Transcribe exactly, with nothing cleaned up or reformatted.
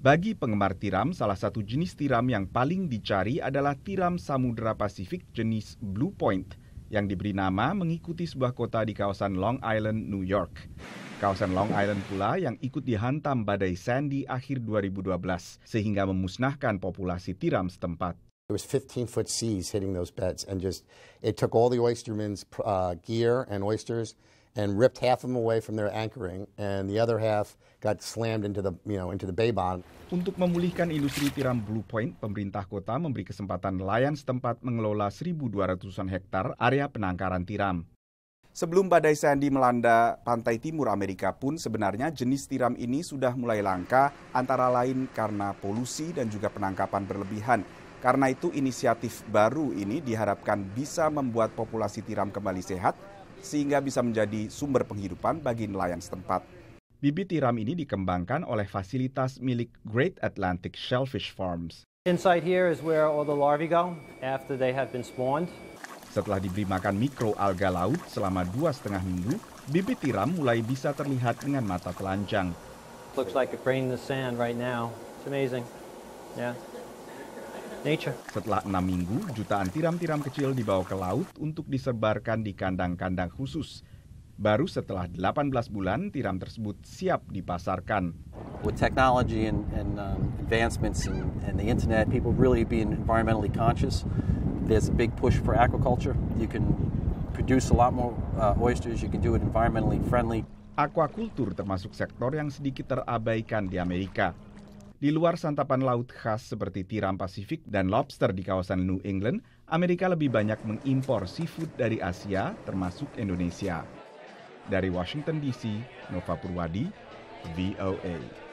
Bagi penggemar tiram, salah satu jenis tiram yang paling dicari adalah tiram Samudra Pasifik jenis Blue Point, yang diberi nama mengikuti sebuah kota di kawasan Long Island, New York. Kawasan Long Island pula yang ikut dihantam badai Sandy akhir dua ribu dua belas, sehingga memusnahkan populasi tiram setempat. It was fifteen foot seas hitting those beds, and just it took all the oystermen's uh, gear and oysters and ripped half of them away from their anchoring, and the other half got slammed into the, you know, into the bay bottom. Untuk memulihkan industri tiram Blue Point, pemerintah kota memberi kesempatan nelayan setempat mengelola seribu dua ratusan hektar area penangkaran tiram. Sebelum badai Sandy melanda pantai timur Amerika pun sebenarnya jenis tiram ini sudah mulai langka, antara lain karena polusi dan juga penangkapan berlebihan. Karena itu inisiatif baru ini diharapkan bisa membuat populasi tiram kembali sehat, sehingga bisa menjadi sumber penghidupan bagi nelayan setempat. Bibit tiram ini dikembangkan oleh fasilitas milik Great Atlantic Shellfish Farms. Inside here is where all the larvae go after they have been spawned. Setelah diberi makan mikroalga laut selama dua setengah minggu, bibit tiram mulai bisa terlihat dengan mata telanjang. Looks like a grain in the sand right now. It's amazing. Yeah. Nature. Setelah enam minggu, jutaan tiram-tiram kecil dibawa ke laut untuk disebarkan di kandang-kandang khusus. Baru setelah delapan belas bulan, tiram tersebut siap dipasarkan. With technology and, and um, advancements and, and the internet, people really being environmentally conscious. There's a big push for aquaculture. You can produce a lot more uh, oysters. You can do it environmentally friendly. Aquaculture termasuk sektor yang sedikit terabaikan di Amerika. Di luar santapan laut khas seperti tiram Pasifik dan lobster di kawasan New England, Amerika lebih banyak mengimpor seafood dari Asia, termasuk Indonesia. Dari Washington D C, Nova Purwadi, V O A.